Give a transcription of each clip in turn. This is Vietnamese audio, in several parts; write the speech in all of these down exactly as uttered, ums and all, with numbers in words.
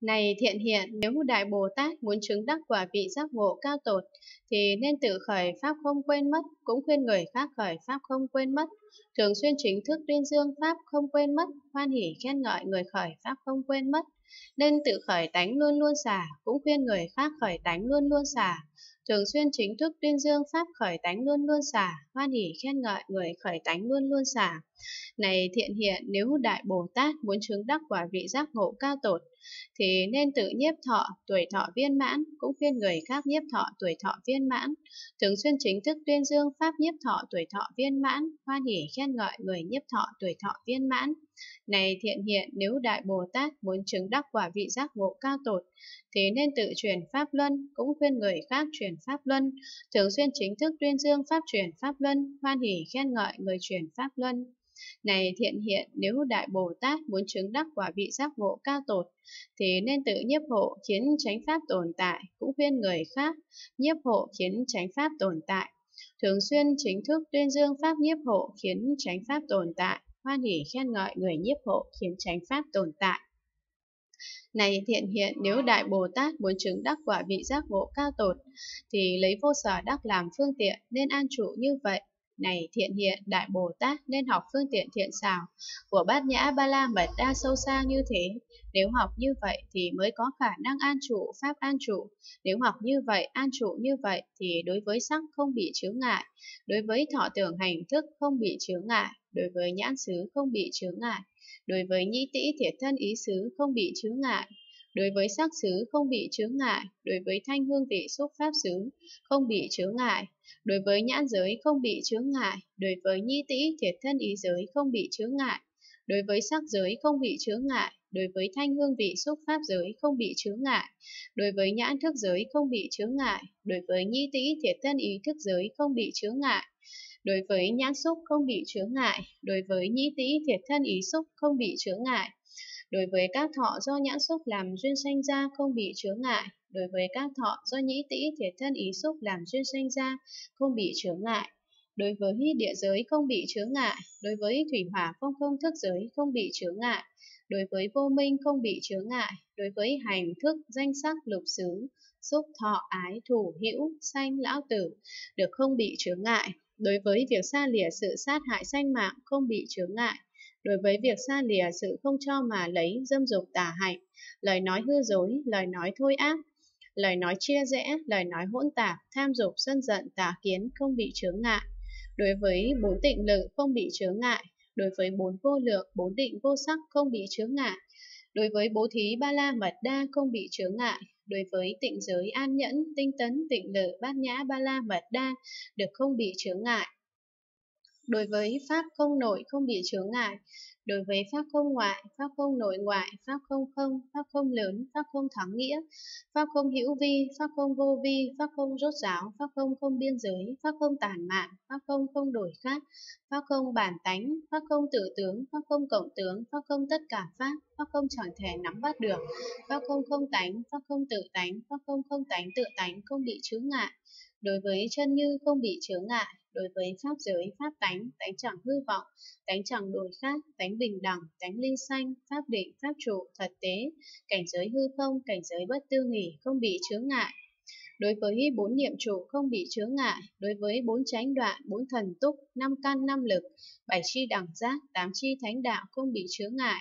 Này Thiện Hiện, nếu Đại Bồ Tát muốn chứng đắc quả vị giác ngộ cao tột, thì nên tự khởi pháp không quên mất, cũng khuyên người khác khởi pháp không quên mất, thường xuyên chính thức tuyên dương pháp không quên mất, hoan hỉ khen ngợi người khởi pháp không quên mất. Nên tự khởi tánh luôn luôn xả, cũng khuyên người khác khởi tánh luôn luôn xả, thường xuyên chính thức tuyên dương pháp khởi tánh luôn luôn xả, hoan hỉ khen ngợi người khởi tánh luôn luôn xả. Này Thiện Hiện, nếu Đại Bồ Tát muốn chứng đắc quả vị giác ngộ cao tột, thì nên tự nhiếp thọ tuổi thọ viên mãn, cũng khuyên người khác nhiếp thọ tuổi thọ viên mãn, thường xuyên chính thức tuyên dương pháp nhiếp thọ tuổi thọ viên mãn, hoan hỉ khen ngợi người nhiếp thọ tuổi thọ viên mãn. Này Thiện Hiện, nếu Đại Bồ Tát muốn chứng đắc quả vị giác ngộ cao tột, thì nên tự truyền pháp luân, cũng khuyên người khác truyền pháp luân, thường xuyên chính thức tuyên dương pháp truyền pháp luân, hoan hỉ khen ngợi người truyền pháp luân. Này Thiện Hiện, nếu Đại Bồ Tát muốn chứng đắc quả vị giác ngộ cao tột, thì nên tự nhiếp hộ khiến chánh pháp tồn tại, cũng khuyên người khác nhiếp hộ khiến chánh pháp tồn tại, thường xuyên chính thức tuyên dương pháp nhiếp hộ khiến chánh pháp tồn tại, hoan hỉ khen ngợi người nhiếp hộ khiến chánh pháp tồn tại. Này Thiện Hiện, nếu Đại Bồ Tát muốn chứng đắc quả vị giác ngộ cao tột, thì lấy vô sở đắc làm phương tiện, nên an trụ như vậy. Này Thiện Hiện, Đại Bồ Tát nên học phương tiện thiện xảo của Bát Nhã Ba La Mật Đa sâu xa như thế. Nếu học như vậy thì mới có khả năng an trụ pháp an trụ. Nếu học như vậy, an trụ như vậy thì đối với sắc không bị chướng ngại, đối với thọ tưởng hành thức không bị chướng ngại, đối với nhãn xứ không bị chướng ngại, đối với nhĩ tĩ thiệt thân ý xứ không bị chướng ngại, đối với sắc xứ không bị chướng ngại, đối với thanh hương vị xúc pháp xứ không bị chướng ngại, đối với nhãn giới không bị chướng ngại, đối với nhĩ tĩ thiệt thân ý giới không bị chướng ngại, đối với sắc giới không bị chướng ngại, đối với thanh hương vị xúc pháp giới không bị chướng ngại, đối với nhãn thức giới không bị chướng ngại, đối với nhĩ tĩ thiệt thân ý thức giới không bị chướng ngại, đối với nhãn xúc không bị chướng ngại, đối với nhĩ tĩ thiệt thân ý xúc không bị chướng ngại, đối với các thọ do nhãn xúc làm duyên sanh ra không bị chướng ngại, đối với các thọ do nhĩ tĩ thiệt thân ý xúc làm duyên sanh ra không bị chướng ngại, đối với địa giới không bị chướng ngại, đối với thủy hỏa phong không thức giới không bị chướng ngại, đối với vô minh không bị chướng ngại, đối với hành thức danh sắc lục xứ xúc thọ ái thủ hữu sanh lão tử được không bị chướng ngại, đối với việc xa lìa sự sát hại sanh mạng không bị chướng ngại, đối với việc xa lìa sự không cho mà lấy dâm dục tà hạnh, lời nói hư dối, lời nói thôi ác, lời nói chia rẽ, lời nói hỗn tạp, tham dục sân giận tà kiến không bị chướng ngại, đối với bốn tịnh lự không bị chướng ngại, đối với bốn vô lượng, bốn định vô sắc không bị chướng ngại, đối với bố thí ba la mật đa không bị chướng ngại, đối với tịnh giới an nhẫn, tinh tấn, tịnh lự, bát nhã ba la mật đa được không bị chướng ngại, đối với pháp không nội không bị chướng ngại, đối với pháp không ngoại, pháp không nội ngoại, pháp không không, pháp không lớn, pháp không thắng nghĩa, pháp không hữu vi, pháp không vô vi, pháp không rốt ráo, pháp không không biên giới, pháp không tản mạn, pháp không không đổi khác, pháp không bản tánh, pháp không tự tướng, pháp không cộng tướng, pháp không tất cả pháp, pháp không chẳng thể nắm bắt được, pháp không không tánh, pháp không tự tánh, pháp không không tánh tự tánh không bị chướng ngại, đối với chân như không bị chướng ngại, đối với pháp giới, pháp tánh, tánh chẳng hư vọng, tánh chẳng đổi khác, tánh bình đẳng, tánh ly sanh, pháp định, pháp trụ, thật tế, cảnh giới hư không, cảnh giới bất tư nghỉ, không bị chướng ngại. Đối với bốn niệm trụ không bị chướng ngại, đối với bốn chánh đoạn, bốn thần túc, năm căn năm lực, bảy chi đẳng giác, tám chi thánh đạo không bị chướng ngại.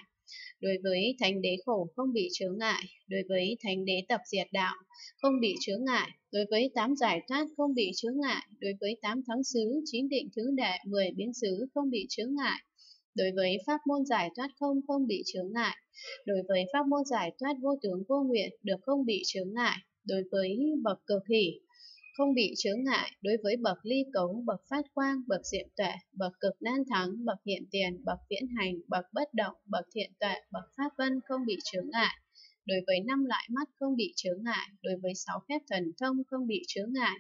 Đối với thánh đế khổ không bị chướng ngại, đối với thánh đế tập diệt đạo không bị chướng ngại, đối với tám giải thoát không bị chướng ngại, đối với tám thắng xứ, chín định thứ đệ, mười biến xứ không bị chướng ngại, đối với pháp môn giải thoát không không bị chướng ngại, đối với pháp môn giải thoát vô tướng vô nguyện được không bị chướng ngại, đối với bậc cực hỷ không bị chướng ngại, đối với bậc ly cấu, bậc phát quang, bậc diệm tuệ, bậc cực nan thắng, bậc hiện tiền, bậc viễn hành, bậc bất động, bậc thiện tuệ, bậc pháp vân không bị chướng ngại, đối với năm loại mắt không bị chướng ngại, đối với sáu phép thần thông không bị chướng ngại,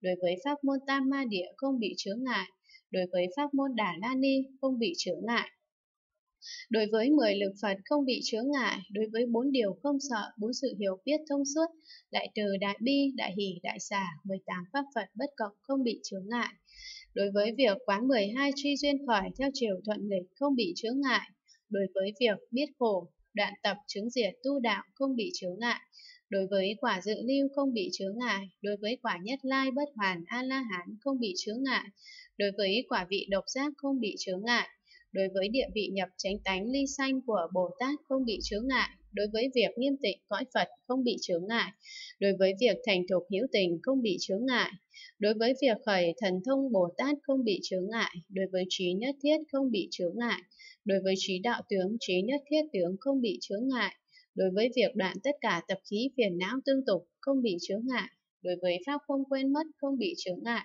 đối với pháp môn tam ma địa không bị chướng ngại, đối với pháp môn đà la ni không bị chướng ngại, đối với mười lực Phật không bị chướng ngại, đối với bốn điều không sợ, bốn sự hiểu biết thông suốt, đại từ, đại bi, đại hỷ, đại xả, mười tám pháp Phật bất cộng không bị chướng ngại, đối với việc quán mười hai tri duyên khởi theo chiều thuận nghịch không bị chướng ngại, đối với việc biết khổ, đoạn tập chứng diệt tu đạo không bị chướng ngại, đối với quả dự lưu không bị chướng ngại, đối với quả nhất lai bất hoàn A-la-hán không bị chướng ngại, đối với quả vị độc giác không bị chướng ngại, đối với địa vị nhập chánh tánh ly sanh của Bồ Tát không bị chướng ngại, đối với việc nghiêm tịnh cõi Phật không bị chướng ngại, đối với việc thành thục hiếu tình không bị chướng ngại, đối với việc khởi thần thông Bồ Tát không bị chướng ngại, đối với trí nhất thiết không bị chướng ngại, đối với trí đạo tướng, trí nhất thiết tướng không bị chướng ngại, đối với việc đoạn tất cả tập khí phiền não tương tục không bị chướng ngại, đối với pháp không quên mất không bị chướng ngại,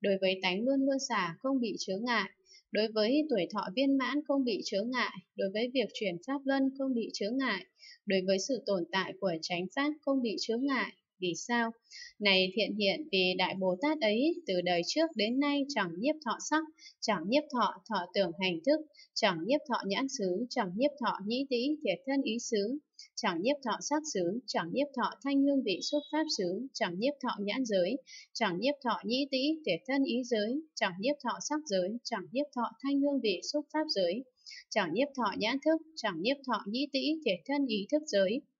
đối với tánh luôn luôn xả không bị chướng ngại, đối với tuổi thọ viên mãn không bị chướng ngại, đối với việc chuyển pháp luân không bị chướng ngại, đối với sự tồn tại của chánh pháp không bị chướng ngại. Vì sao? Này Thiện Hiện, vì Đại Bồ Tát ấy từ đời trước đến nay chẳng nhiếp thọ sắc, chẳng nhiếp thọ thọ tưởng hành thức, chẳng nhiếp thọ nhãn xứ, chẳng nhiếp thọ nhĩ tĩ thiệt thân ý xứ, chẳng nhiếp thọ sắc xứ, chẳng nhiếp thọ thanh hương vị xúc pháp xứ, chẳng nhiếp thọ nhãn giới, chẳng nhiếp thọ nhĩ tĩ thiệt thân ý giới, chẳng nhiếp thọ sắc giới, chẳng nhiếp thọ thanh hương vị xúc pháp giới, chẳng nhiếp thọ nhãn thức, chẳng nhiếp thọ nhĩ tĩ thiệt thân ý thức giới,